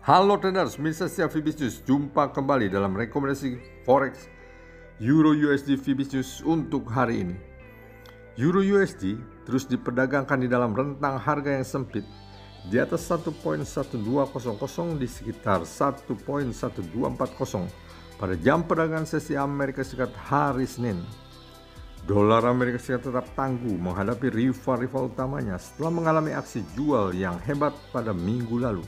Halo traders, Mirsa Setia Vbis News, jumpa kembali dalam rekomendasi forex EUR/USD Vbis News untuk hari ini. EUR/USD terus diperdagangkan di dalam rentang harga yang sempit di atas 1.1200 di sekitar 1.1240 pada jam perdagangan sesi Amerika Serikat hari Senin. Dolar Amerika Serikat tetap tangguh menghadapi rival-rival utamanya setelah mengalami aksi jual yang hebat pada minggu lalu,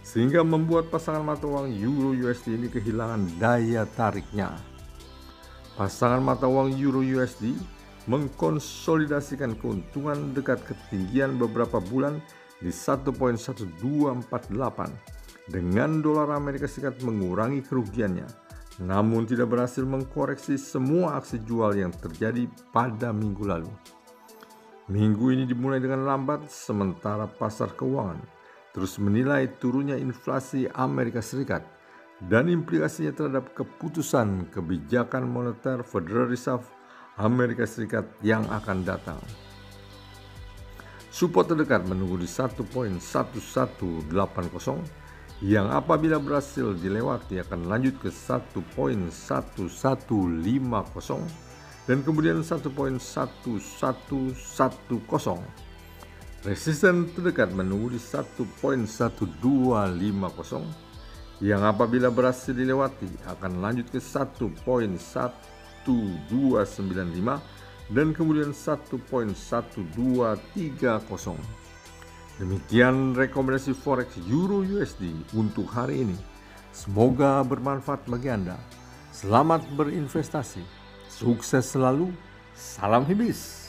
sehingga membuat pasangan mata uang EUR/USD ini kehilangan daya tariknya. Pasangan mata uang EUR/USD mengkonsolidasikan keuntungan dekat ketinggian beberapa bulan di 1.1248 dengan dolar Amerika Serikat mengurangi kerugiannya, namun tidak berhasil mengkoreksi semua aksi jual yang terjadi pada minggu lalu. Minggu ini dimulai dengan lambat, sementara pasar keuangan terus menilai turunnya inflasi Amerika Serikat dan implikasinya terhadap keputusan kebijakan moneter Federal Reserve Amerika Serikat yang akan datang. Support terdekat menunggu di 1.1180 yang apabila berhasil dilewati akan lanjut ke 1.1150 dan kemudian 1.1110. Resisten terdekat menunggu di 1.1250 yang apabila berhasil dilewati akan lanjut ke 1.1295 dan kemudian 1.1230. Demikian rekomendasi forex EUR/USD untuk hari ini. Semoga bermanfaat bagi Anda. Selamat berinvestasi. Sukses selalu. Salam Hibis.